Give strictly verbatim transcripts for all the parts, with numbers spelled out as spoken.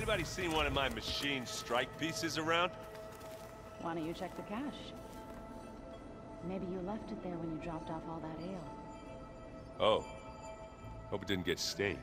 Anybody seen one of my machine strike pieces around? Why don't you check the cache? Maybe you left it there when you dropped off all that ale. Oh. Hope it didn't get stained.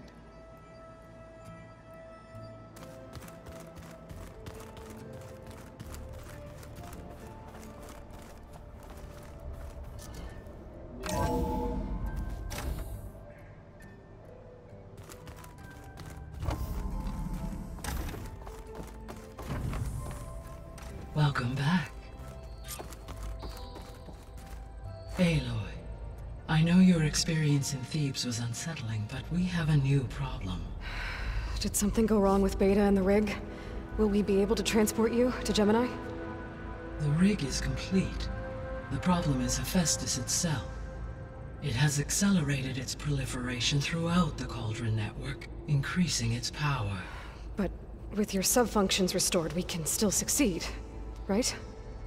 Welcome back. Aloy, I know your experience in Thebes was unsettling, but we have a new problem. Did something go wrong with Beta and the rig? Will we be able to transport you to Gemini? The rig is complete. The problem is Hephaestus itself. It has accelerated its proliferation throughout the Cauldron network, increasing its power. But with your subfunctions restored, we can still succeed. Right?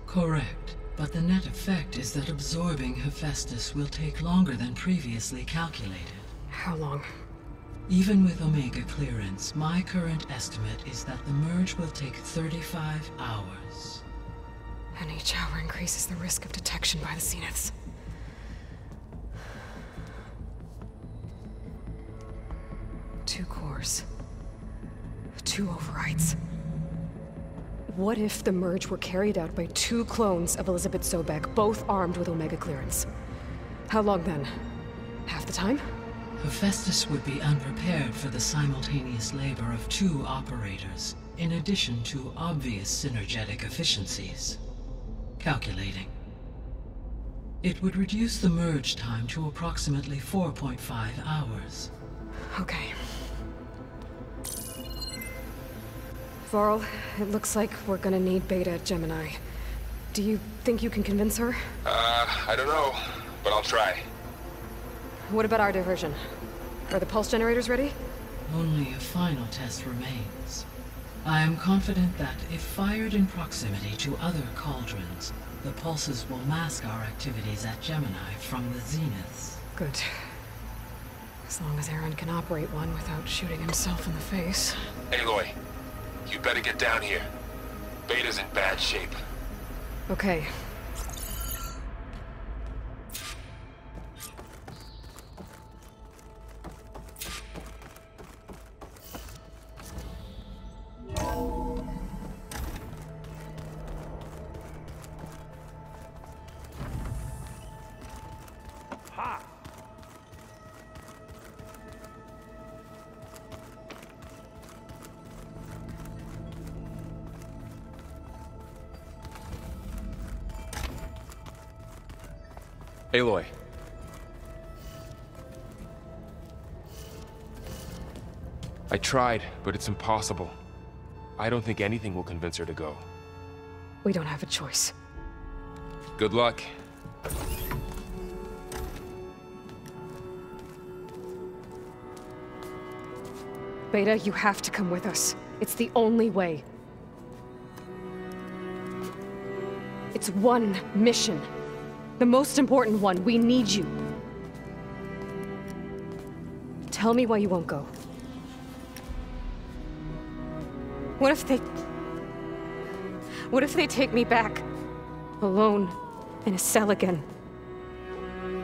Correct. But the net effect is that absorbing Hephaestus will take longer than previously calculated. How long? Even with Omega clearance, my current estimate is that the merge will take thirty-five hours. And each hour increases the risk of detection by the Zeniths. Two cores. Two overrides. What if the merge were carried out by two clones of Elisabet Sobeck, both armed with Omega clearance? How long then? Half the time? Hephaestus would be unprepared for the simultaneous labor of two operators, in addition to obvious synergetic efficiencies. Calculating. It would reduce the merge time to approximately four point five hours. Okay. Varl, it looks like we're gonna need Beta at Gemini. Do you think you can convince her? Uh, I don't know, but I'll try. What about our diversion? Are the pulse generators ready? Only a final test remains. I am confident that if fired in proximity to other cauldrons, the pulses will mask our activities at Gemini from the Zeniths. Good. As long as Aaron can operate one without shooting himself in the face. Aloy. You better get down here. Beta's in bad shape. Okay. Aloy. I tried, but it's impossible. I don't think anything will convince her to go. We don't have a choice. Good luck. Beta, you have to come with us. It's the only way. It's one mission. The most important one. We need you. Tell me why you won't go. What if they... What if they take me back? Alone. In a cell again.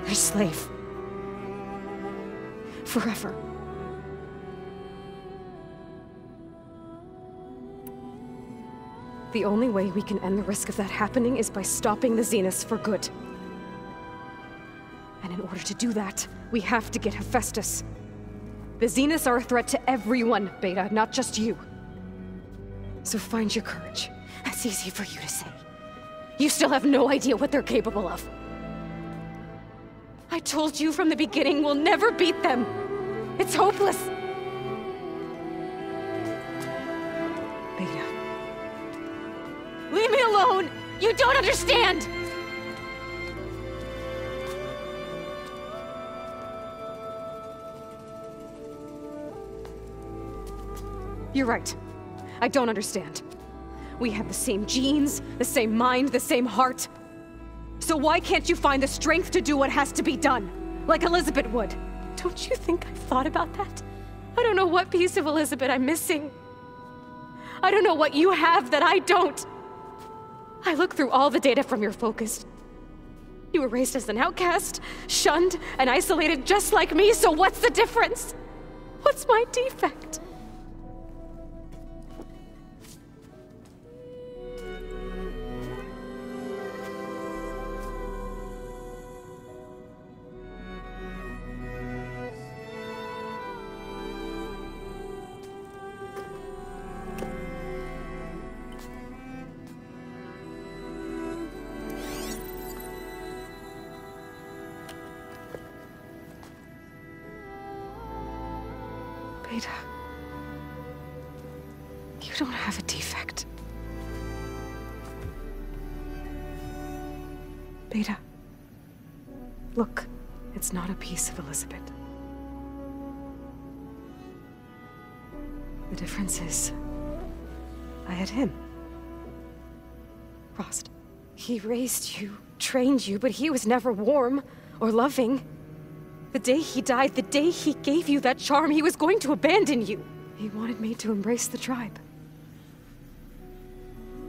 Their slave. Forever. The only way we can end the risk of that happening is by stopping the Zeniths for good. In order to do that, we have to get Hephaestus. The Zeniths are a threat to everyone, Beta, not just you. So find your courage. That's easy for you to say. You still have no idea what they're capable of. I told you from the beginning, we'll never beat them. It's hopeless. Beta. Leave me alone! You don't understand! You're right. I don't understand. We have the same genes, the same mind, the same heart. So why can't you find the strength to do what has to be done? Like Elisabet would. Don't you think I've thought about that? I don't know what piece of Elisabet I'm missing. I don't know what you have that I don't. I looked through all the data from your focus. You were raised as an outcast, shunned, and isolated just like me, so what's the difference? What's my defect? You don't have a defect. Beta. Look, it's not a piece of Elisabet. The difference is, I had him. Frost. He raised you, trained you, but he was never warm or loving. The day he died, the day he gave you that charm, he was going to abandon you. He wanted me to embrace the tribe.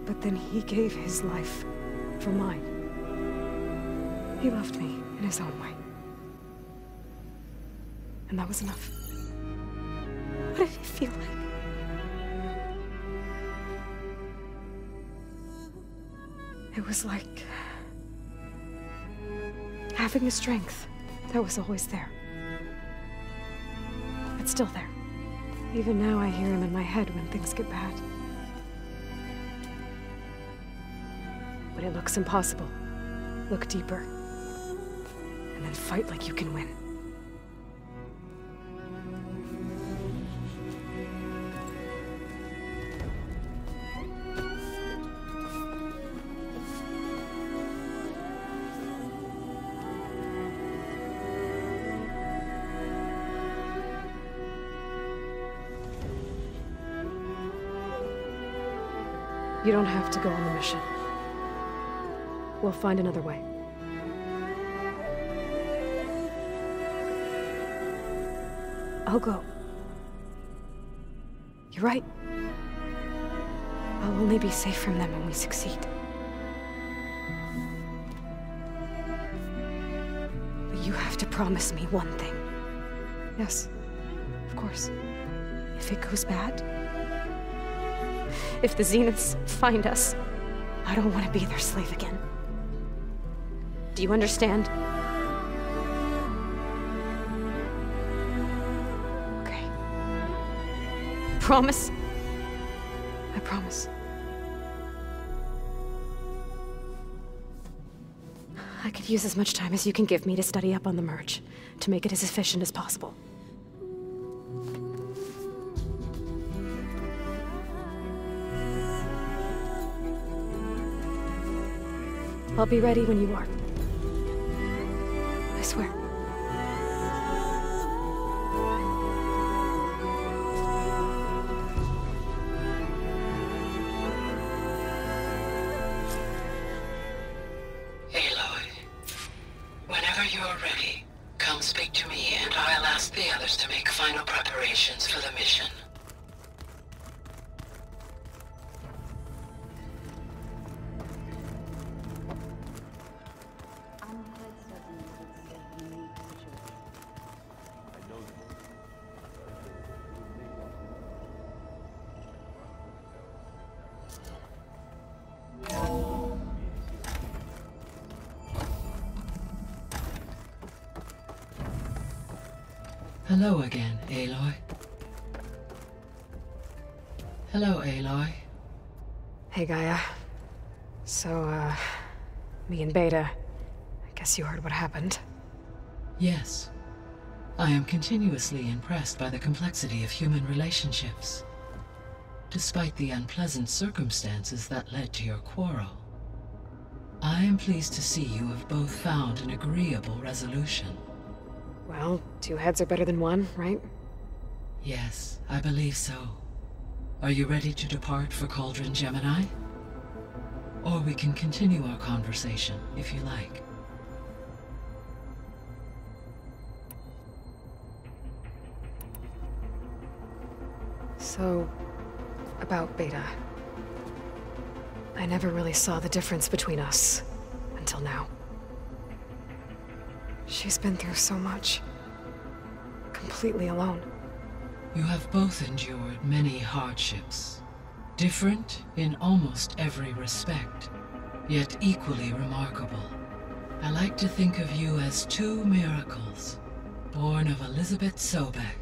But then he gave his life for mine. He loved me in his own way. And that was enough. What did it feel like? It was like having a strength that was always there. It's still there. Even now I hear him in my head when things get bad. But it looks impossible. Look deeper. And then fight like you can win. You don't have to go on the mission. We'll find another way. I'll go. You're right. I'll only be safe from them when we succeed. But you have to promise me one thing. Yes, of course. If it goes bad, if the Zeniths find us, I don't want to be their slave again. Do you understand? Okay. Promise? I promise. I could use as much time as you can give me to study up on the merge, to make it as efficient as possible. I'll be ready when you are. I swear. Aloy, whenever you are ready, come speak to me and I'll ask the others to make final preparations for the mission. Hello again, Aloy. Hello, Aloy. Hey, Gaia. So, uh, me and Beta, I guess you heard what happened. Yes. I am continuously impressed by the complexity of human relationships, despite the unpleasant circumstances that led to your quarrel. I am pleased to see you have both found an agreeable resolution. Well, two heads are better than one, right? Yes, I believe so. Are you ready to depart for Cauldron, Gemini? Or we can continue our conversation, if you like. So, about Beta. I never really saw the difference between us, until now. She's been through so much, completely alone. You have both endured many hardships, different in almost every respect, yet equally remarkable. I like to think of you as two miracles, born of Elisabet Sobeck.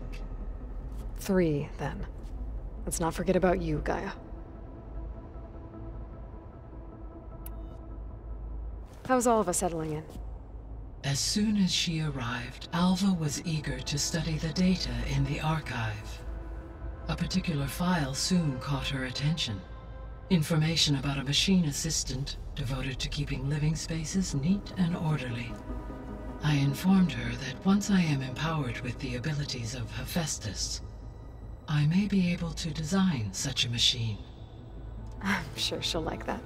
Three, then. Let's not forget about you, Gaia. How's all of us settling in? As soon as she arrived, Alva was eager to study the data in the archive. A particular file soon caught her attention. Information about a machine assistant devoted to keeping living spaces neat and orderly. I informed her that once I am empowered with the abilities of Hephaestus, I may be able to design such a machine. I'm sure she'll like that.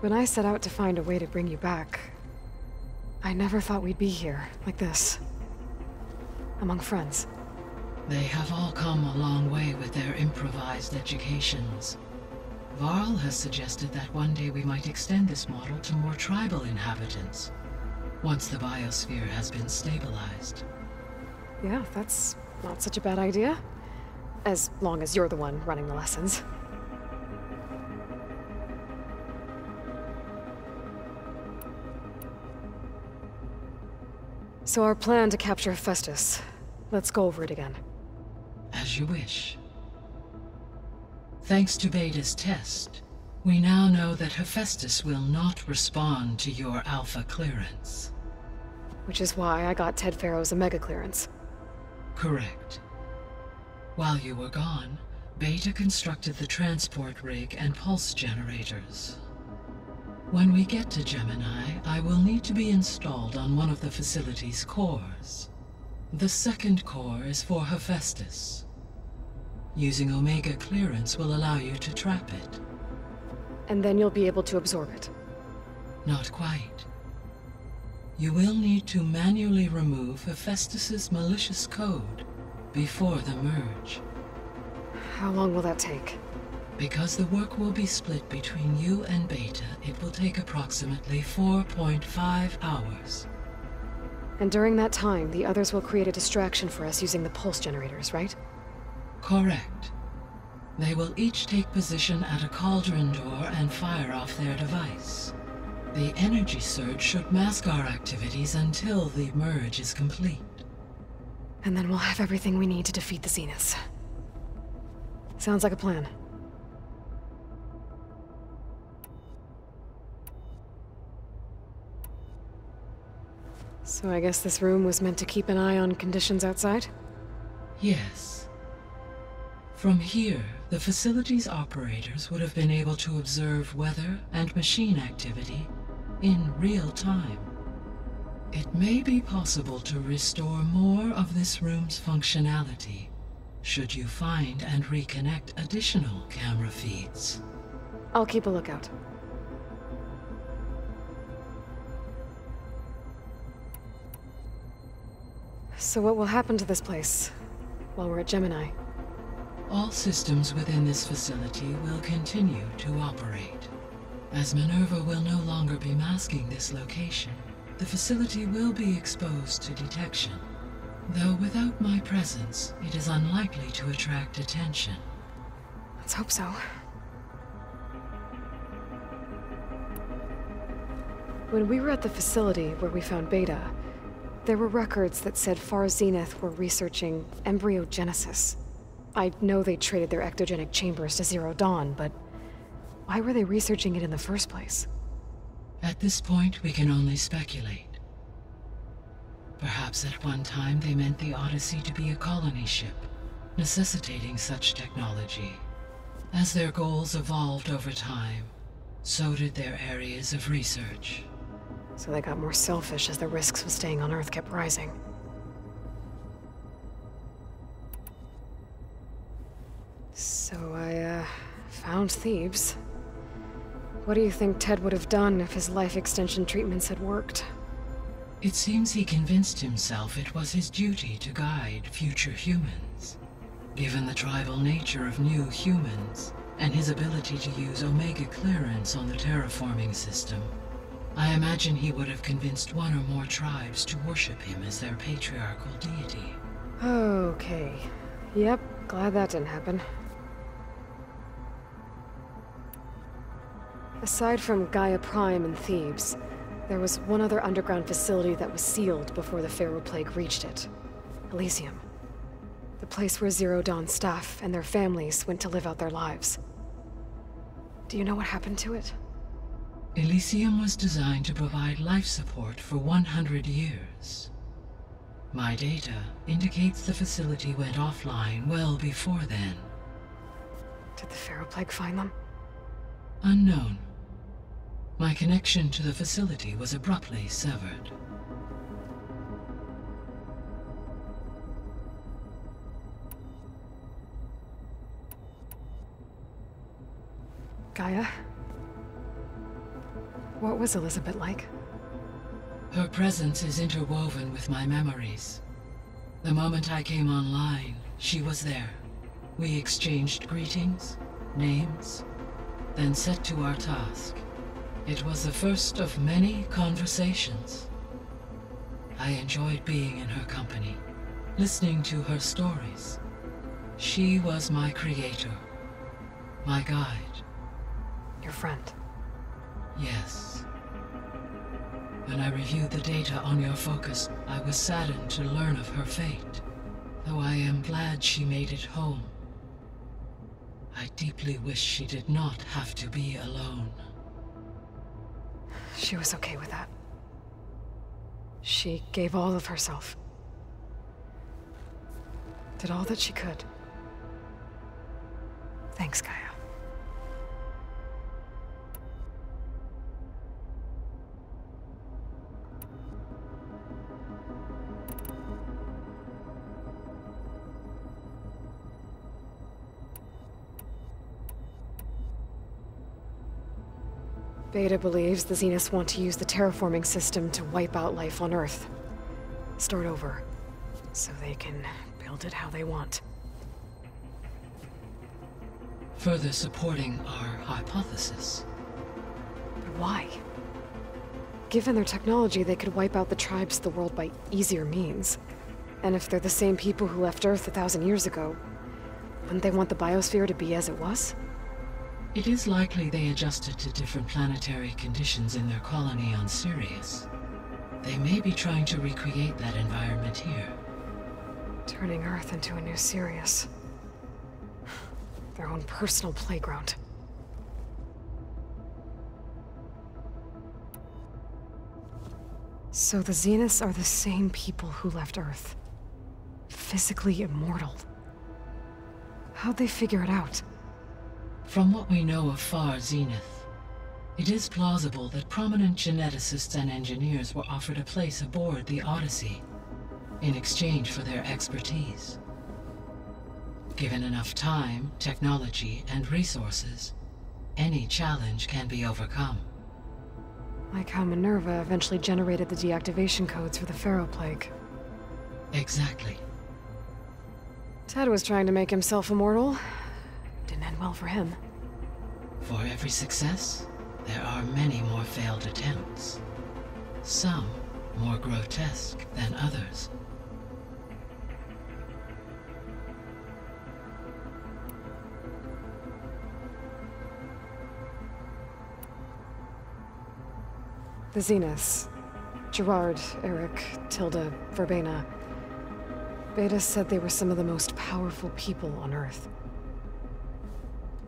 When I set out to find a way to bring you back, I never thought we'd be here, like this. Among friends. They have all come a long way with their improvised educations. Varl has suggested that one day we might extend this model to more tribal inhabitants, once the biosphere has been stabilized. Yeah, that's not such a bad idea. As long as you're the one running the lessons. So our plan to capture Hephaestus. Let's go over it again. As you wish. Thanks to Beta's test, we now know that Hephaestus will not respond to your Alpha clearance. Which is why I got Ted Faro's Omega clearance. Correct. While you were gone, Beta constructed the transport rig and pulse generators. When we get to Gemini, I will need to be installed on one of the facility's cores. The second core is for Hephaestus. Using Omega clearance will allow you to trap it. And then you'll be able to absorb it? Not quite. You will need to manually remove Hephaestus's malicious code before the merge. How long will that take? Because the work will be split between you and Beta, it will take approximately four point five hours. And during that time, the others will create a distraction for us using the pulse generators, right? Correct. They will each take position at a cauldron door and fire off their device. The energy surge should mask our activities until the merge is complete. And then we'll have everything we need to defeat the Zeniths. Sounds like a plan. So I guess this room was meant to keep an eye on conditions outside? Yes. From here, the facility's operators would have been able to observe weather and machine activity in real time. It may be possible to restore more of this room's functionality, should you find and reconnect additional camera feeds. I'll keep a lookout. So what will happen to this place, while we're at Gemini? All systems within this facility will continue to operate. As Minerva will no longer be masking this location, the facility will be exposed to detection. Though without my presence, it is unlikely to attract attention. Let's hope so. When we were at the facility where we found Beta, there were records that said Far Zenith were researching embryogenesis. I know they traded their ectogenic chambers to Zero Dawn, but why were they researching it in the first place? At this point, we can only speculate. Perhaps at one time they meant the Odyssey to be a colony ship, necessitating such technology. As their goals evolved over time, so did their areas of research. So they got more selfish as the risks of staying on Earth kept rising. So I, uh, found Thebes. What do you think Ted would have done if his life extension treatments had worked? It seems he convinced himself it was his duty to guide future humans. Given the tribal nature of new humans, and his ability to use Omega clearance on the terraforming system, I imagine he would have convinced one or more tribes to worship him as their patriarchal deity. Okay. Yep, glad that didn't happen. Aside from Gaia Prime and Thebes, there was one other underground facility that was sealed before the Faro Plague reached it. Elysium. The place where Zero Dawn staff and their families went to live out their lives. Do you know what happened to it? Elysium was designed to provide life support for one hundred years. My data indicates the facility went offline well before then. Did the Faro Plague find them? Unknown. My connection to the facility was abruptly severed. Gaia? What was Elisabet like? Her presence is interwoven with my memories. The moment I came online, she was there. We exchanged greetings, names, then set to our task. It was the first of many conversations. I enjoyed being in her company, listening to her stories. She was my creator, my guide. Your friend? Yes. When I reviewed the data on your focus, I was saddened to learn of her fate, though I am glad she made it home. I deeply wish she did not have to be alone. She was okay with that. She gave all of herself. Did all that she could. Thanks, Gaia. Beta believes the Zeniths want to use the terraforming system to wipe out life on Earth. Start over, so they can build it how they want. Further supporting our hypothesis. But why? Given their technology, they could wipe out the tribes of the world by easier means. And if they're the same people who left Earth a thousand years ago, wouldn't they want the biosphere to be as it was? It is likely they adjusted to different planetary conditions in their colony on Sirius. They may be trying to recreate that environment here. Turning Earth into a new Sirius. Their own personal playground. So the Zeniths are the same people who left Earth. Physically immortal. How'd they figure it out? From what we know of Far Zenith, it is plausible that prominent geneticists and engineers were offered a place aboard the Odyssey in exchange for their expertise. Given enough time, technology, and resources, any challenge can be overcome. Like how Minerva eventually generated the deactivation codes for the Faro Plague. Exactly. Ted was trying to make himself immortal. Didn't end well for him. For every success, there are many more failed attempts. Some more grotesque than others. The Zeniths. Gerard, Eric, Tilda, Verbena. Beta said they were some of the most powerful people on Earth.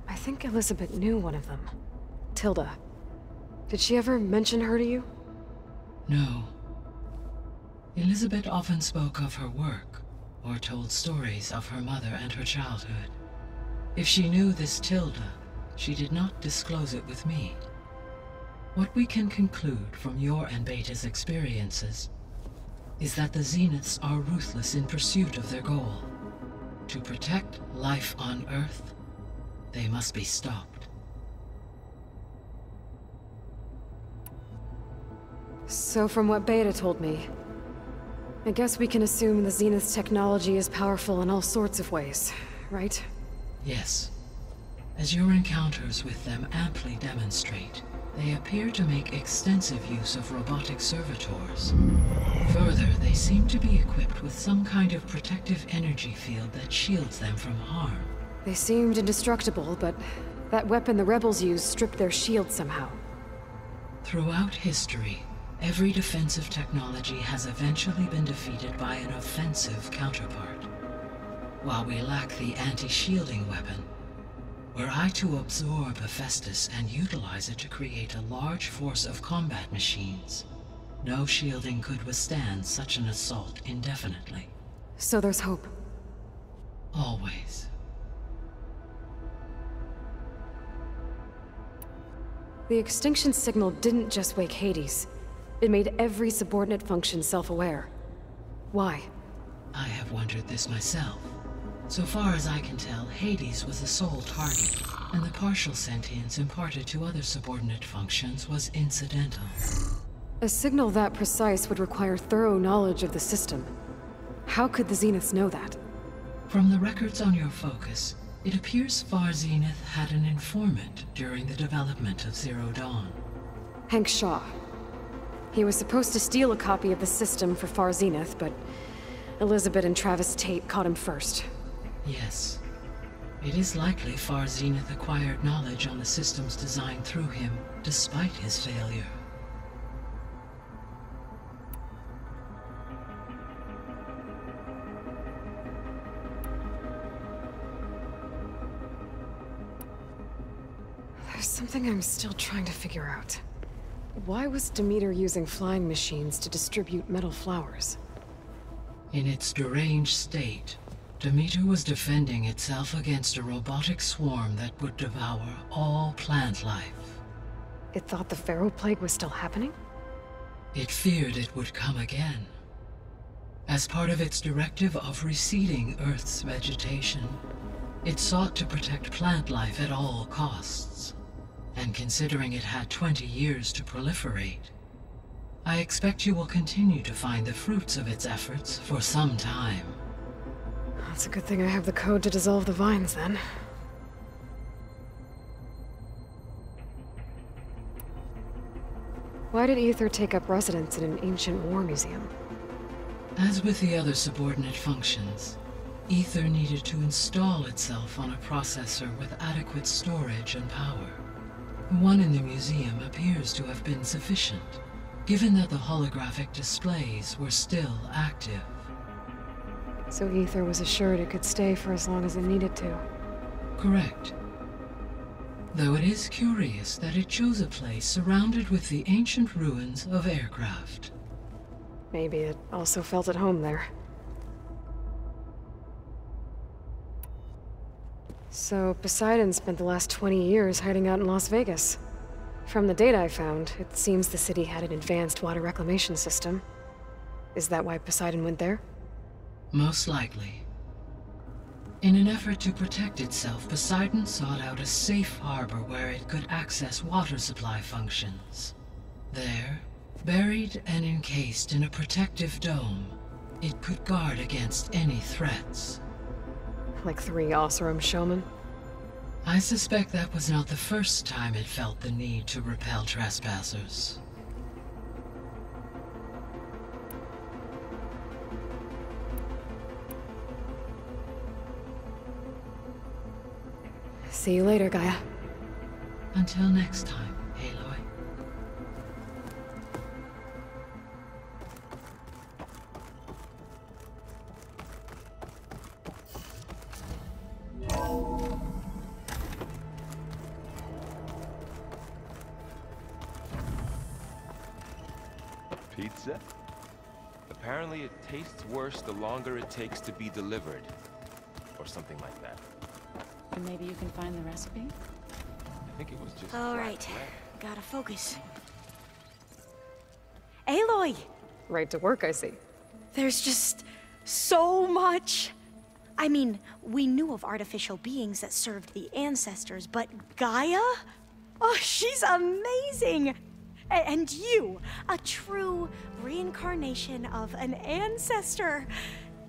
I think Elisabet knew one of them. Tilda. Did she ever mention her to you? No. Elisabet often spoke of her work, or told stories of her mother and her childhood. If she knew this Tilda, she did not disclose it with me. What we can conclude from your and Beta's experiences is that the Zeniths are ruthless in pursuit of their goal. To protect life on Earth, they must be stopped. So from what Beta told me, I guess we can assume the Zenith's technology is powerful in all sorts of ways, right? Yes. As your encounters with them amply demonstrate, they appear to make extensive use of robotic servitors. Further, they seem to be equipped with some kind of protective energy field that shields them from harm. They seemed indestructible, but that weapon the rebels used stripped their shield somehow. Throughout history, every defensive technology has eventually been defeated by an offensive counterpart. While we lack the anti-shielding weapon, were I to absorb Hephaestus and utilize it to create a large force of combat machines, no shielding could withstand such an assault indefinitely. So there's hope. Always. The extinction signal didn't just wake Hades. It made every subordinate function self-aware. Why? I have wondered this myself. So far as I can tell, Hades was the sole target, and the partial sentience imparted to other subordinate functions was incidental. A signal that precise would require thorough knowledge of the system. How could the Zeniths know that? From the records on your focus, it appears Far Zenith had an informant during the development of Zero Dawn. Hank Shaw. He was supposed to steal a copy of the system for Far Zenith, but Elisabet and Travis Tate caught him first. Yes. It is likely Far Zenith acquired knowledge on the system's design through him, despite his failure. There's something I'm still trying to figure out. Why was Demeter using flying machines to distribute metal flowers? In its deranged state, Demeter was defending itself against a robotic swarm that would devour all plant life. It thought the Faro Plague was still happening? It feared it would come again. As part of its directive of receding Earth's vegetation, it sought to protect plant life at all costs. And considering it had twenty years to proliferate, I expect you will continue to find the fruits of its efforts for some time. That's a good thing I have the code to dissolve the vines, then. Why did Aether take up residence in an ancient war museum? As with the other subordinate functions, Aether needed to install itself on a processor with adequate storage and power. One in the museum appears to have been sufficient, given that the holographic displays were still active. So Aether was assured it could stay for as long as it needed to. Correct. Though it is curious that it chose a place surrounded with the ancient ruins of aircraft. Maybe it also felt at home there. So Poseidon spent the last twenty years hiding out in Las Vegas. From the data I found, it seems the city had an advanced water reclamation system. Is that why Poseidon went there? Most likely. In an effort to protect itself, Poseidon sought out a safe harbor where it could access water supply functions. There, buried and encased in a protective dome, it could guard against any threats. Like three Osirum showmen? I suspect that was not the first time it felt the need to repel trespassers. See you later, Gaia. Until next time. Worse the longer it takes to be delivered, or something like that. Maybe you can find the recipe? I think it was just... All right, gotta focus. Aloy! Right to work, I see. There's just so much! I mean, we knew of artificial beings that served the ancestors, but Gaia? Oh, she's amazing! and you, a true reincarnation of an ancestor.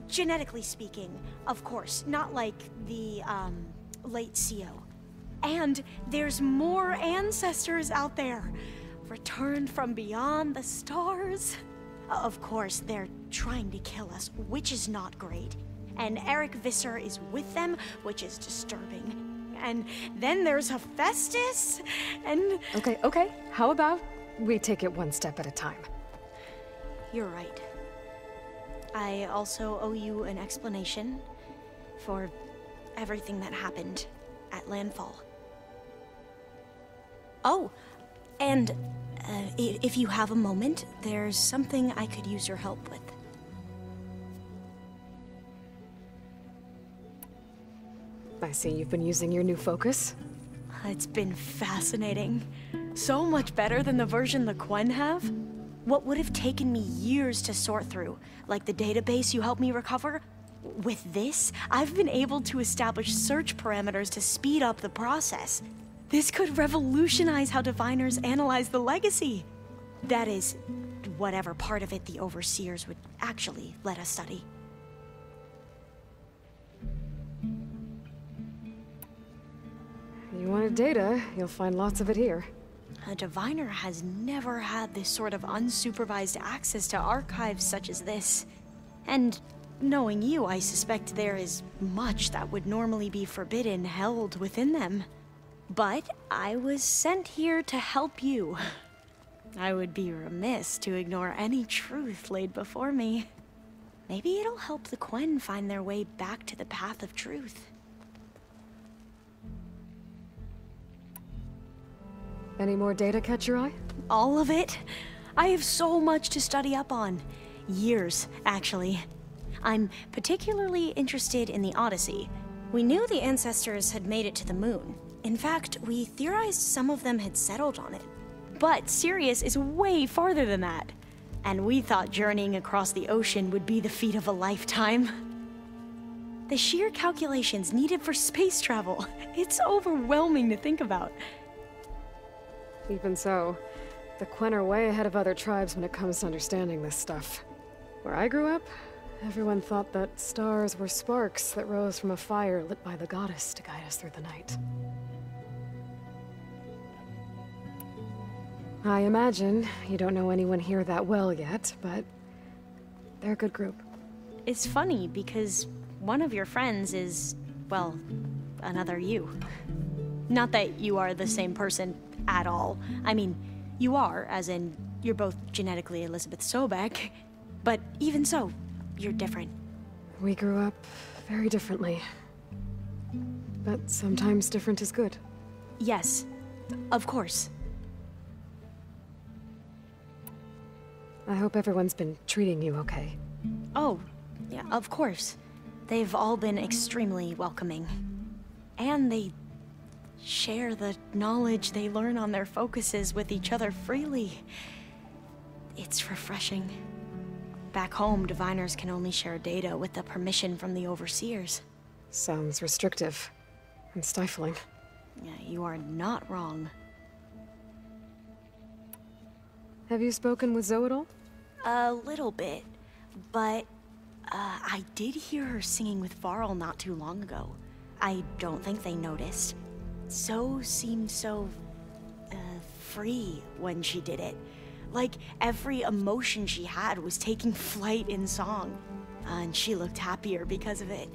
Genetically speaking, of course, not like the um, late C E O. And there's more ancestors out there, returned from beyond the stars. Of course, they're trying to kill us, which is not great. And Eric Visser is with them, which is disturbing. And then there's Hephaestus, and... Okay, okay. How about we take it one step at a time? You're right. I also owe you an explanation for everything that happened at Landfall. Oh, and uh, if you have a moment, there's something I could use your help with. I see you've been using your new focus. It's been fascinating. So much better than the version the Quen have. What would have taken me years to sort through, like the database you helped me recover, with this, I've been able to establish search parameters to speed up the process. This could revolutionize how diviners analyze the legacy. That is, whatever part of it the overseers would actually let us study. You wanted data, you'll find lots of it here. A diviner has never had this sort of unsupervised access to archives such as this. And knowing you, I suspect there is much that would normally be forbidden held within them. But I was sent here to help you. I would be remiss to ignore any truth laid before me. Maybe it'll help the Quen find their way back to the path of truth. Any more data catch your eye? All of it. I have so much to study up on. Years, actually. I'm particularly interested in the Odyssey. We knew the ancestors had made it to the moon. In fact, we theorized some of them had settled on it. But Sirius is way farther than that. And we thought journeying across the ocean would be the feat of a lifetime. The sheer calculations needed for space travel. It's overwhelming to think about. Even so, the Quen are way ahead of other tribes when it comes to understanding this stuff. Where I grew up, everyone thought that stars were sparks that rose from a fire lit by the goddess to guide us through the night. I imagine you don't know anyone here that well yet, but they're a good group. It's funny because one of your friends is, well, another you. Not that you are the same person at all. I mean, you are, as in, you're both genetically Elisabet Sobeck, but even so, you're different. We grew up very differently, but sometimes different is good. Yes, of course. I hope everyone's been treating you okay. Oh, yeah, of course. They've all been extremely welcoming. And they share the knowledge they learn on their focuses with each other freely. It's refreshing. Back home, diviners can only share data with the permission from the overseers. Sounds restrictive and stifling. Yeah, you are not wrong. Have you spoken with Zo at all? A little bit, but uh, I did hear her singing with Varl not too long ago. I don't think they noticed. Zo seemed so uh, free when she did it. Like every emotion she had was taking flight in song. Uh, and she looked happier because of it.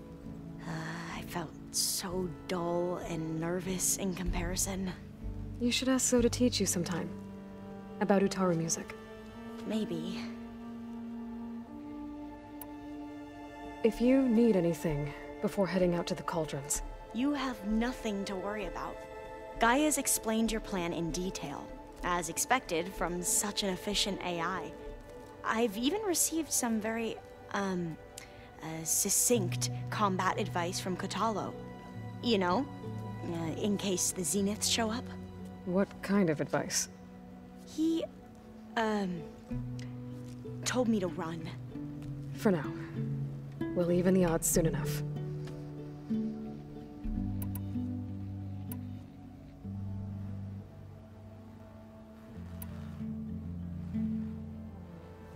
Uh, I felt so dull and nervous in comparison. You should ask Zo to teach you sometime. About Utaru music. Maybe. If you need anything before heading out to the cauldrons, you have nothing to worry about. Gaia's explained your plan in detail, as expected from such an efficient A I. I've even received some very, um, uh, succinct combat advice from Kotallo. You know, uh, in case the Zeniths show up. What kind of advice? He, um, told me to run. For now. We'll even the odds soon enough.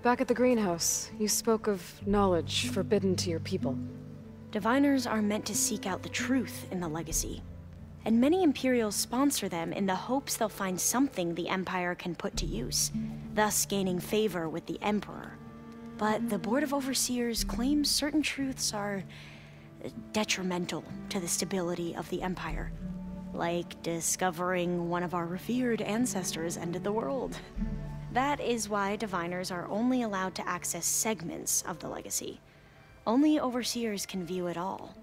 Back at the greenhouse, you spoke of knowledge forbidden to your people. Diviners are meant to seek out the truth in the legacy, and many Imperials sponsor them in the hopes they'll find something the Empire can put to use, thus gaining favor with the Emperor. But the Board of Overseers claims certain truths are detrimental to the stability of the Empire, like discovering one of our revered ancestors ended the world. That is why diviners are only allowed to access segments of the legacy. Only overseers can view it all.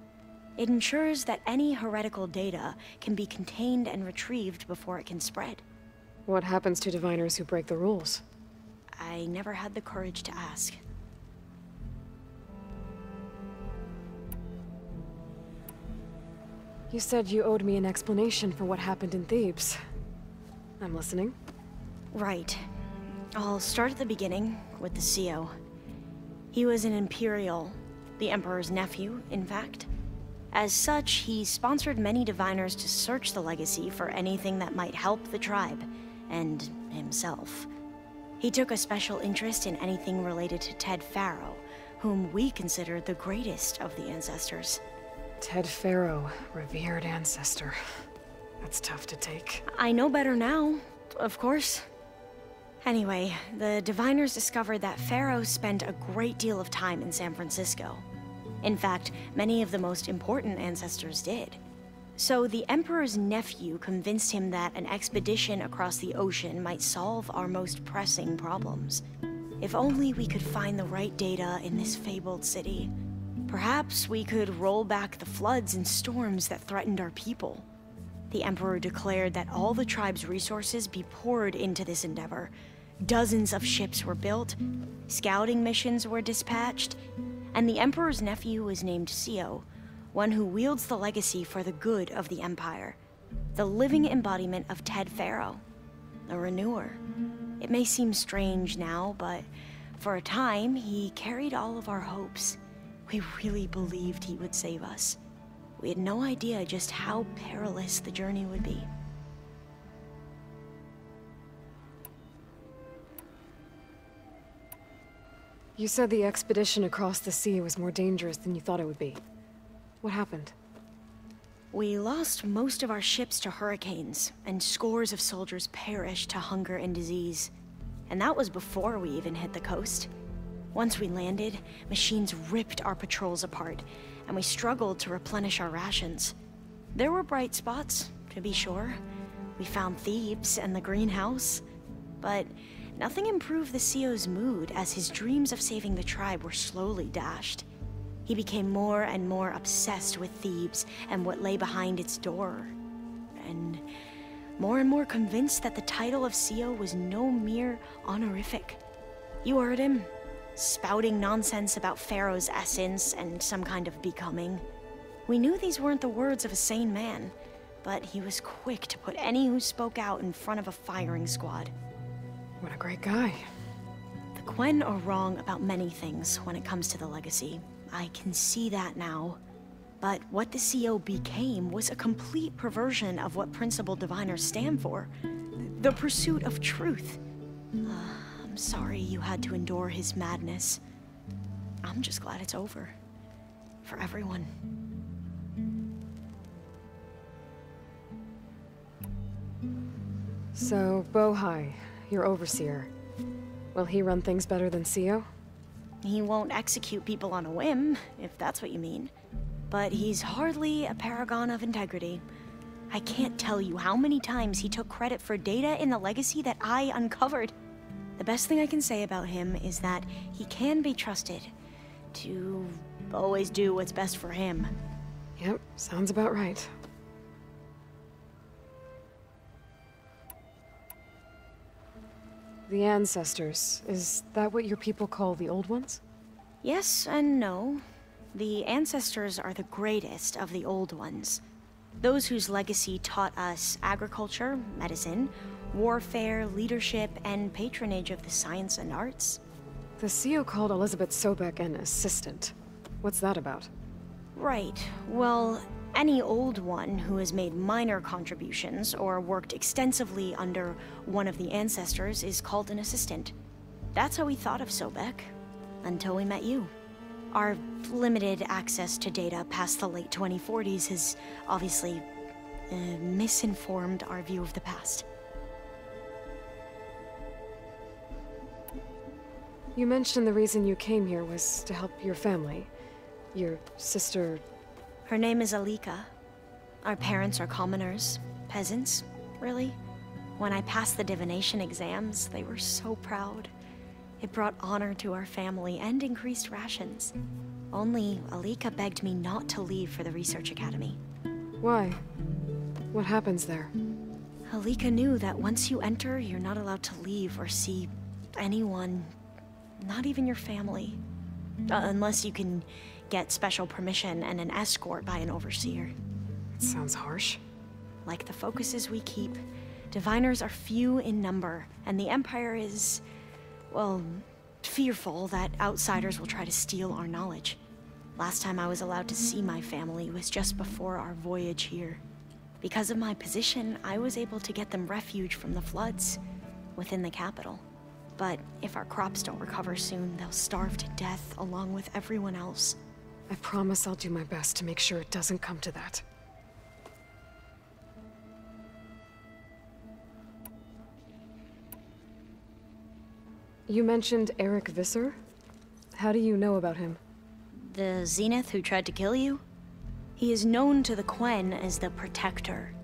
It ensures that any heretical data can be contained and retrieved before it can spread. What happens to diviners who break the rules? I never had the courage to ask. You said you owed me an explanation for what happened in Thebes. I'm listening. Right. I'll start at the beginning with the C O. He was an Imperial, the Emperor's nephew, in fact. As such, he sponsored many diviners to search the legacy for anything that might help the tribe, and himself. He took a special interest in anything related to Ted Faro, whom we consider the greatest of the ancestors. Ted Faro, revered ancestor. That's tough to take. I know better now, of course. Anyway, the diviners discovered that Faro spent a great deal of time in San Francisco. In fact, many of the most important ancestors did. So the Emperor's nephew convinced him that an expedition across the ocean might solve our most pressing problems. If only we could find the right data in this fabled city. Perhaps we could roll back the floods and storms that threatened our people. The Emperor declared that all the tribe's resources be poured into this endeavor. Dozens of ships were built, scouting missions were dispatched, and the Emperor's nephew was named Zio, one who wields the legacy for the good of the Empire, the living embodiment of Ted Faro, the renewer. It may seem strange now, but for a time, he carried all of our hopes. We really believed he would save us. We had no idea just how perilous the journey would be. You said the expedition across the sea was more dangerous than you thought it would be. What happened? We lost most of our ships to hurricanes, and scores of soldiers perished to hunger and disease. And that was before we even hit the coast. Once we landed, machines ripped our patrols apart, and we struggled to replenish our rations. There were bright spots, to be sure. We found Thebes and the greenhouse, but nothing improved the C O's mood as his dreams of saving the tribe were slowly dashed. He became more and more obsessed with Thebes and what lay behind its door, and more and more convinced that the title of C O was no mere honorific. You heard him, spouting nonsense about Pharaoh's essence and some kind of becoming. We knew these weren't the words of a sane man, but he was quick to put any who spoke out in front of a firing squad. What a great guy. The Quen are wrong about many things when it comes to the legacy. I can see that now. But what the C O became was a complete perversion of what principal diviners stand for. The pursuit of truth. Uh, I'm sorry you had to endure his madness. I'm just glad it's over. For everyone. So, Bohai, your overseer. Will he run things better than C O? He won't execute people on a whim, if that's what you mean. But he's hardly a paragon of integrity. I can't tell you how many times he took credit for data in the legacy that I uncovered. The best thing I can say about him is that he can be trusted to always do what's best for him. Yep, sounds about right. The ancestors, is that what your people call the old ones? Yes and no. The ancestors are the greatest of the old ones. Those whose legacy taught us agriculture, medicine, warfare, leadership, and patronage of the science and arts. The C O called Elisabet Sobeck an assistant. What's that about? Right. Well, any old one who has made minor contributions or worked extensively under one of the ancestors is called an assistant. That's how we thought of Sobeck, until we met you. Our limited access to data past the late twenty forties has obviously uh, misinformed our view of the past. You mentioned the reason you came here was to help your family. Your sister... Her name is Alika. Our parents are commoners. Peasants, really. When I passed the divination exams, they were so proud. It brought honor to our family and increased rations. Only Alika begged me not to leave for the research academy. Why? What happens there? Alika knew that once you enter, you're not allowed to leave or see anyone. Not even your family. Uh, unless you can get special permission and an escort by an overseer. That sounds harsh. Like the focuses we keep, diviners are few in number, and the Empire is, well, fearful that outsiders will try to steal our knowledge. Last time I was allowed to see my family was just before our voyage here. Because of my position, I was able to get them refuge from the floods within the capital. But if our crops don't recover soon, they'll starve to death along with everyone else. I promise I'll do my best to make sure it doesn't come to that. You mentioned Eric Visser. How do you know about him? The Zenith who tried to kill you? He is known to the Quen as the Protector.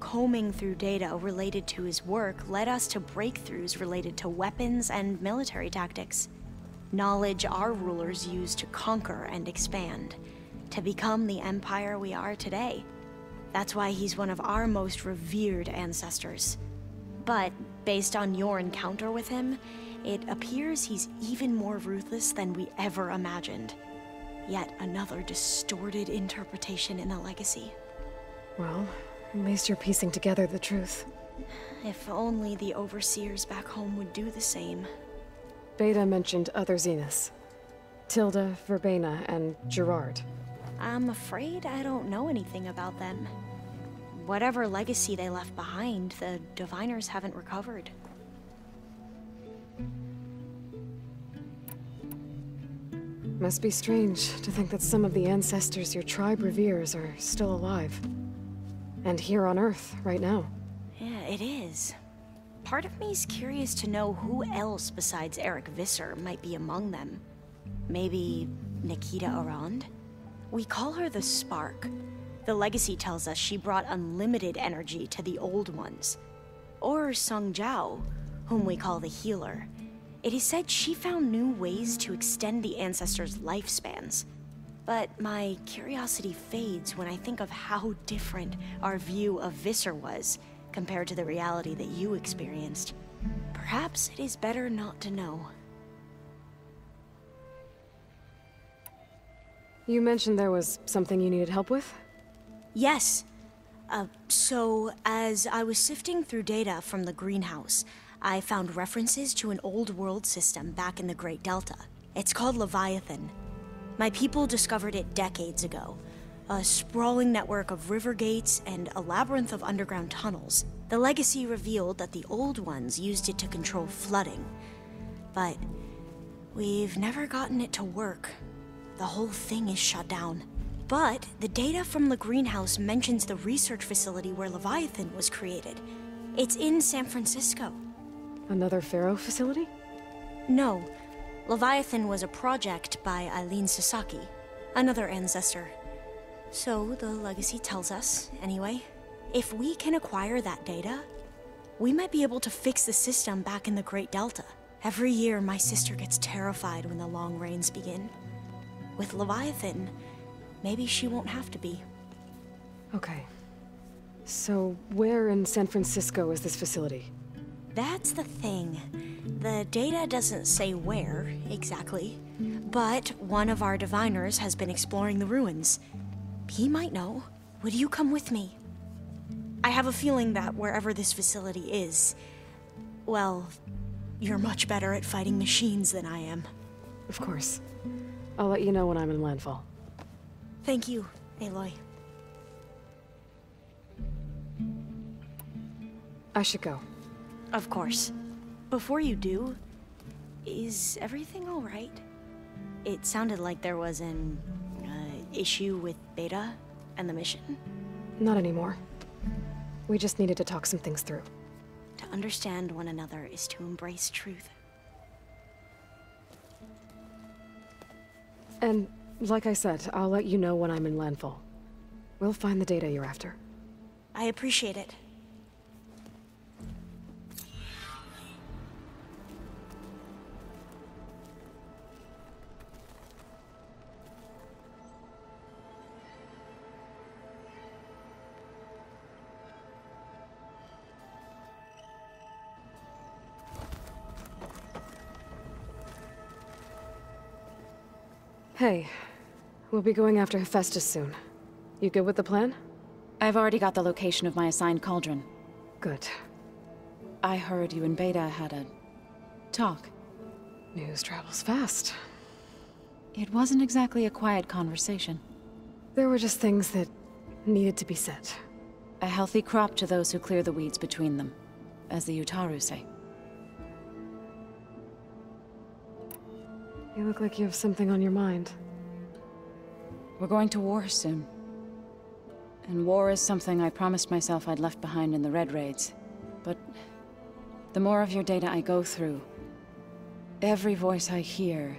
Combing through data related to his work led us to breakthroughs related to weapons and military tactics. Knowledge our rulers used to conquer and expand, to become the empire we are today. That's why he's one of our most revered ancestors. But based on your encounter with him, it appears he's even more ruthless than we ever imagined. Yet another distorted interpretation in the legacy. Well... At least you're piecing together the truth. If only the overseers back home would do the same. Beta mentioned other Zeniths. Tilda, Verbena, and Gerard. I'm afraid I don't know anything about them. Whatever legacy they left behind, the diviners haven't recovered. Must be strange to think that some of the ancestors your tribe reveres are still alive. And here on Earth, right now. Yeah, it is. Part of me's curious to know who else besides Eric Visser might be among them. Maybe Nikita Arand? We call her the Spark. The legacy tells us she brought unlimited energy to the old ones. Or Sung Jiao, whom we call the Healer. It is said she found new ways to extend the ancestors' lifespans. But my curiosity fades when I think of how different our view of Visser was compared to the reality that you experienced. Perhaps it is better not to know. You mentioned there was something you needed help with? Yes. Uh, so, as I was sifting through data from the greenhouse, I found references to an old world system back in the Great Delta. It's called Leviathan. My people discovered it decades ago. A sprawling network of river gates and a labyrinth of underground tunnels. The legacy revealed that the old ones used it to control flooding. But we've never gotten it to work. The whole thing is shut down. But the data from the greenhouse mentions the research facility where Leviathan was created. It's in San Francisco. Another Faro facility? No. Leviathan was a project by Eileen Sasaki, another ancestor. So the legacy tells us, anyway, if we can acquire that data, we might be able to fix the system back in the Great Delta. Every year, my sister gets terrified when the long rains begin. With Leviathan, maybe she won't have to be. Okay. So where in San Francisco is this facility? That's the thing. The data doesn't say where, exactly, but one of our diviners has been exploring the ruins. He might know. Would you come with me? I have a feeling that wherever this facility is, well, you're much better at fighting machines than I am. Of course. I'll let you know when I'm in Landfall. Thank you, Aloy. I should go. Of course. Before you do, Is everything all right? It sounded like there was an uh, issue with Beta and the mission. Not anymore. We just needed to talk some things through. To understand one another is to embrace truth. And like I said, I'll let you know when I'm in Landfall. We'll find the data you're after. I appreciate it. Hey, we'll be going after Hephaestus soon. You good with the plan? I've already got the location of my assigned cauldron. Good. I heard you and Beta had a talk. News travels fast. It wasn't exactly a quiet conversation. There were just things that needed to be said. A healthy crop to those who clear the weeds between them, as the Utaru say. You look like you have something on your mind. We're going to war soon. And war is something I promised myself I'd left behind in the Red Raids. But the more of your data I go through, every voice I hear,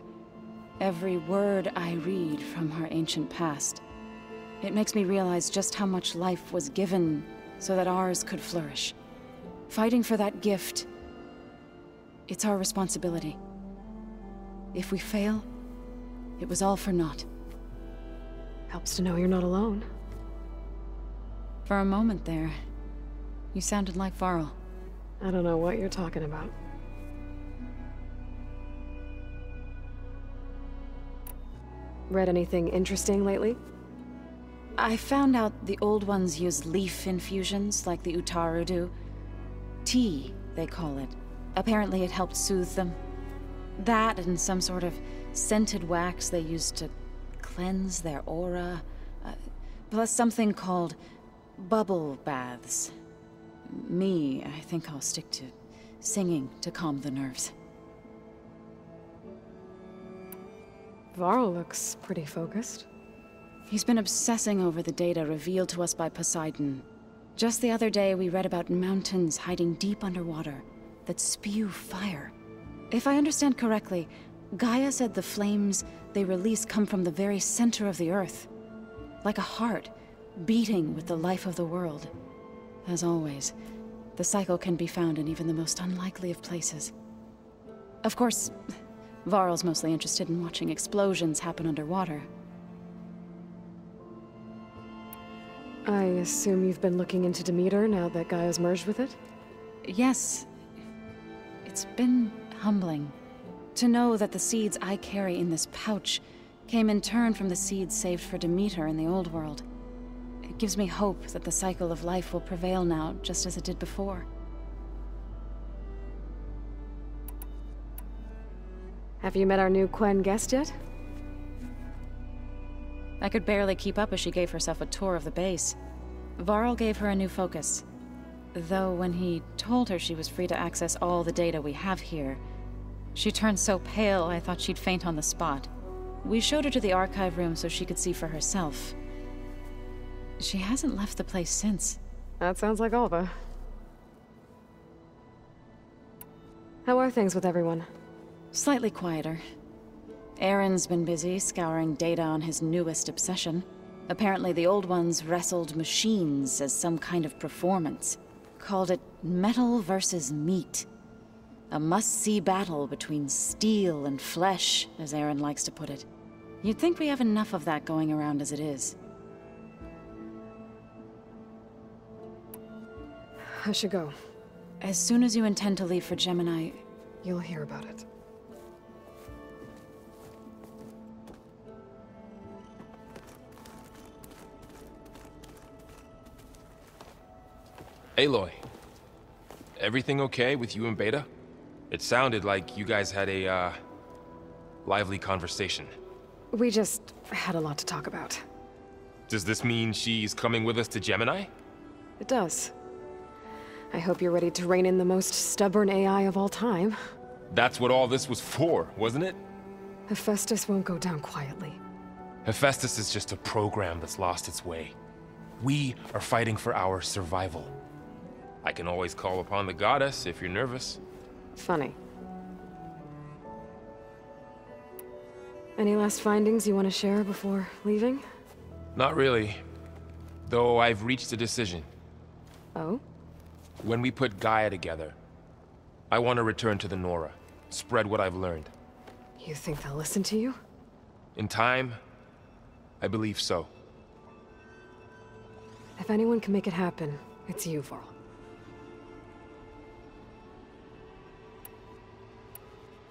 every word I read from our ancient past, it makes me realize just how much life was given so that ours could flourish. Fighting for that gift, it's our responsibility. If we fail, it was all for naught. Helps to know you're not alone. For a moment there, you sounded like Varl. I don't know what you're talking about. Read anything interesting lately? I found out the old ones use leaf infusions like the Utaru do. Tea, they call it. Apparently it helped soothe them. That and some sort of scented wax they used to cleanse their aura, uh, plus something called bubble baths. Me, I think I'll stick to singing to calm the nerves. Varl looks pretty focused. He's been obsessing over the data revealed to us by Poseidon. Just the other day we read about mountains hiding deep underwater that spew fire. If I understand correctly, Gaia said the flames they release come from the very center of the earth. Like a heart, beating with the life of the world. As always, the cycle can be found in even the most unlikely of places. Of course, Varl's mostly interested in watching explosions happen underwater. I assume you've been looking into Demeter now that Gaia's merged with it? Yes. It's been humbling to know that the seeds I carry in this pouch came in turn from the seeds saved for Demeter in the old world. It gives me hope that the cycle of life will prevail now, just as it did before. Have you met our new Quen guest yet? I could barely keep up as she gave herself a tour of the base. Varl gave her a new focus. Though when he told her she was free to access all the data we have here, she turned so pale I thought she'd faint on the spot. We showed her to the archive room so she could see for herself. She hasn't left the place since. That sounds like Alva. How are things with everyone? Slightly quieter. Aaron's been busy scouring data on his newest obsession. Apparently the old ones wrestled machines as some kind of performance. Called it metal versus meat. A must-see battle between steel and flesh, as Aaron likes to put it. You'd think we have enough of that going around as it is. I should go. As soon as you intend to leave for Gemini, you'll hear about it. Aloy, everything okay with you and Beta? It sounded like you guys had a, uh, lively conversation. We just had a lot to talk about. Does this mean she's coming with us to Gemini? It does. I hope you're ready to rein in the most stubborn A I of all time. That's what all this was for, wasn't it? Hephaestus won't go down quietly. Hephaestus is just a program that's lost its way. We are fighting for our survival. I can always call upon the goddess if you're nervous. Funny. Any last findings you want to share before leaving? Not really. Though I've reached a decision. Oh? When we put Gaia together, I want to return to the Nora, spread what I've learned. You think they'll listen to you? In time, I believe so. If anyone can make it happen, it's you, Varl.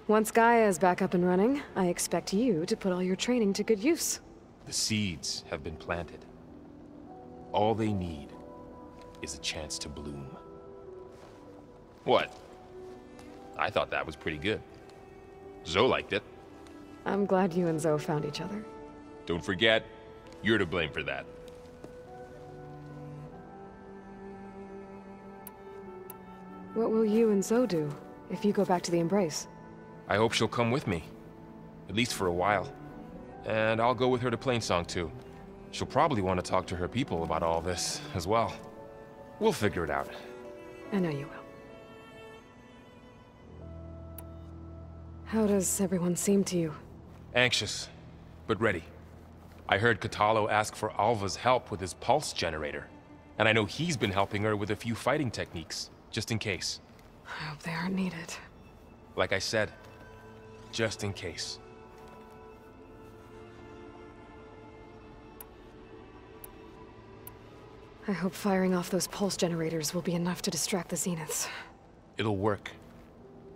Once Gaia is back up and running, I expect you to put all your training to good use. The seeds have been planted. All they need is a chance to bloom. What? I thought that was pretty good. Zo liked it. I'm glad you and Zo found each other. Don't forget, you're to blame for that. What will you and Zo do if you go back to the Embrace? I hope she'll come with me, at least for a while. And I'll go with her to Plainsong too. She'll probably want to talk to her people about all this as well. We'll figure it out. I know you will. How does everyone seem to you? Anxious, but ready. I heard Kotallo ask for Alva's help with his pulse generator. And I know he's been helping her with a few fighting techniques, just in case. I hope they aren't needed. Like I said, just in case. I hope firing off those pulse generators will be enough to distract the Zeniths. It'll work.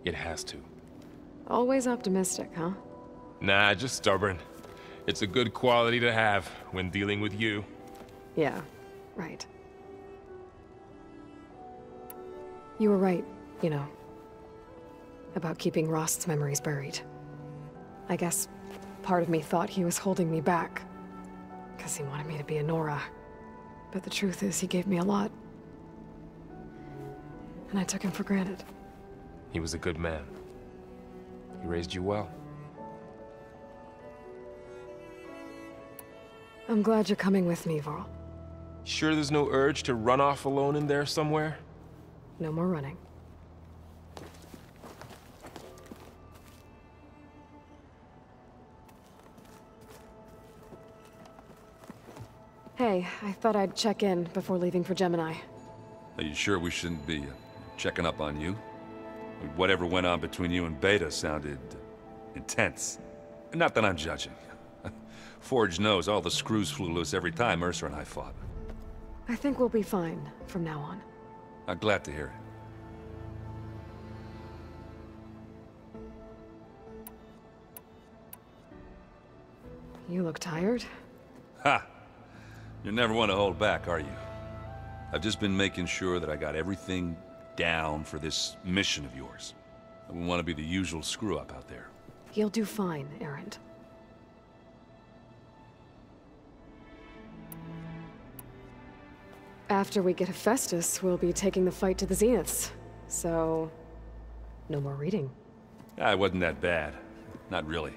It has to. Always optimistic, huh? Nah, just stubborn. It's a good quality to have when dealing with you. Yeah, right. You were right, you know. About keeping Rost's memories buried. I guess part of me thought he was holding me back, because he wanted me to be a Nora. But the truth is, he gave me a lot. And I took him for granted. He was a good man. He raised you well. I'm glad you're coming with me, Varl. Sure there's no urge to run off alone in there somewhere? No more running. Hey, I thought I'd check in before leaving for Gemini. Are you sure we shouldn't be checking up on you? Whatever went on between you and Beta sounded intense. Not that I'm judging. Forge knows all the screws flew loose every time Mercer and I fought. I think we'll be fine from now on. I'm glad to hear it. You look tired. Ha! You're never one to hold back, are you? I've just been making sure that I got everything down for this mission of yours. I wouldn't want to be the usual screw-up out there. You'll do fine, Erend. After we get Hephaestus, we'll be taking the fight to the Zeniths. So, no more reading. Ah, it wasn't that bad. Not really.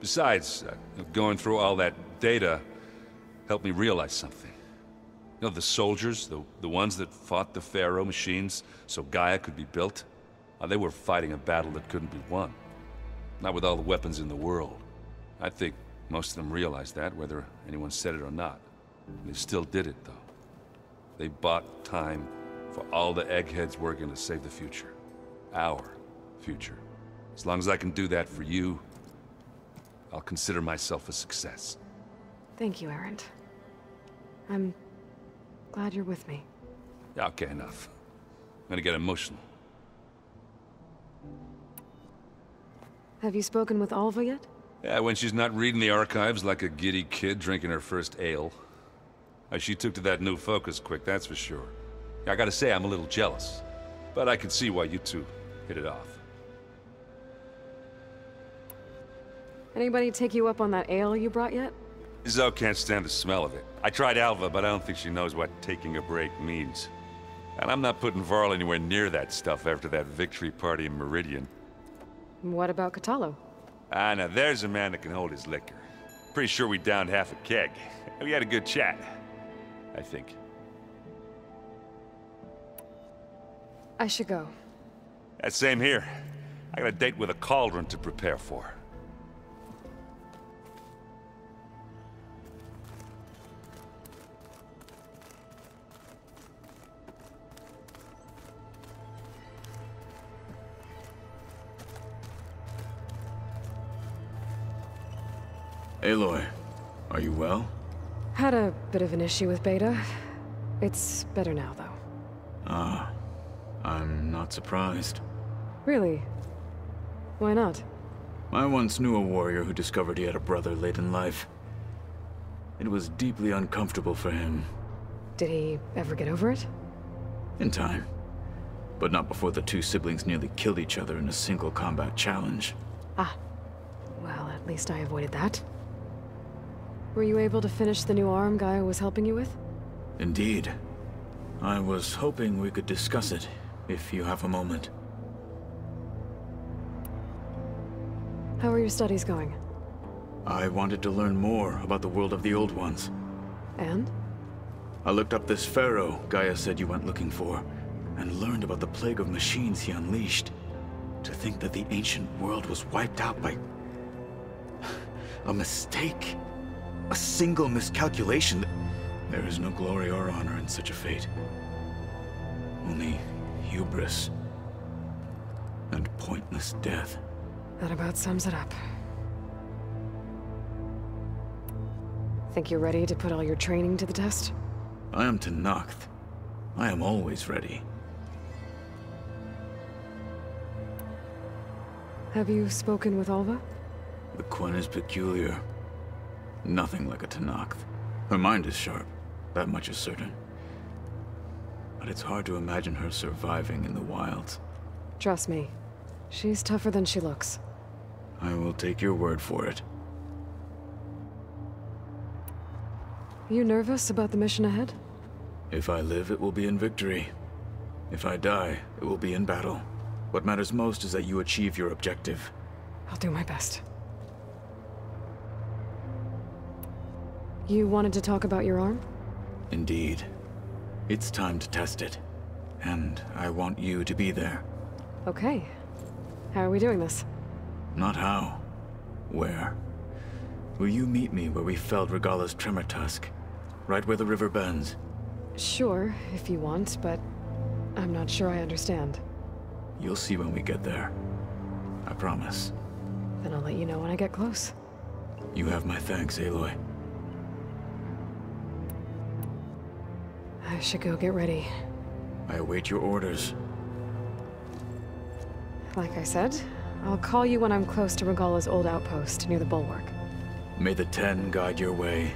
Besides, uh, going through all that data helped me realize something. You know, the soldiers, the, the ones that fought the Faro machines so Gaia could be built, uh, they were fighting a battle that couldn't be won. Not with all the weapons in the world. I think most of them realized that, whether anyone said it or not. And they still did it, though. They bought time for all the eggheads working to save the future. Our future. As long as I can do that for you, I'll consider myself a success. Thank you, Erend. I'm glad you're with me. Okay, enough. I'm gonna get emotional. Have you spoken with Alva yet? Yeah, when she's not reading the archives like a giddy kid drinking her first ale. She took to that new focus quick, that's for sure. I gotta say, I'm a little jealous. But I can see why you two hit it off. Anybody take you up on that ale you brought yet? Zo can't stand the smell of it. I tried Alva, but I don't think she knows what taking a break means. And I'm not putting Varl anywhere near that stuff after that victory party in Meridian. What about Kotallo? Ah, now there's a man that can hold his liquor. Pretty sure we downed half a keg. We had a good chat, I think. I should go. That same here. I got a date with a cauldron to prepare for. Aloy, are you well? Had a bit of an issue with Beta. It's better now, though. Ah, I'm not surprised. Really? Why not? I once knew a warrior who discovered he had a brother late in life. It was deeply uncomfortable for him. Did he ever get over it? In time. But not before the two siblings nearly killed each other in a single combat challenge. Ah. Well, at least I avoided that. Were you able to finish the new arm Gaia was helping you with? Indeed. I was hoping we could discuss it, if you have a moment. How are your studies going? I wanted to learn more about the world of the Old Ones. And? I looked up this Faro Gaia said you went looking for, and learned about the plague of machines he unleashed. To think that the ancient world was wiped out by... a mistake. A single miscalculation. There is no glory or honor in such a fate. Only hubris and pointless death. That about sums it up. Think you're ready to put all your training to the test? I am to Nocth. I am always ready. Have you spoken with Alva? The Quen is peculiar. Nothing like a Tanakh. Her mind is sharp, that much is certain. But it's hard to imagine her surviving in the wilds. Trust me, she's tougher than she looks. I will take your word for it. You nervous about the mission ahead? If I live, it will be in victory. If I die, it will be in battle. What matters most is that you achieve your objective. I'll do my best. You wanted to talk about your arm? Indeed. It's time to test it. And I want you to be there. Okay. How are we doing this? Not how. Where. Will you meet me where we felled Regala's tremor tusk? Right where the river bends? Sure, if you want, but I'm not sure I understand. You'll see when we get there. I promise. Then I'll let you know when I get close. You have my thanks, Aloy. I should go get ready. I await your orders. Like I said, I'll call you when I'm close to Regala's old outpost near the bulwark. May the Ten guide your way.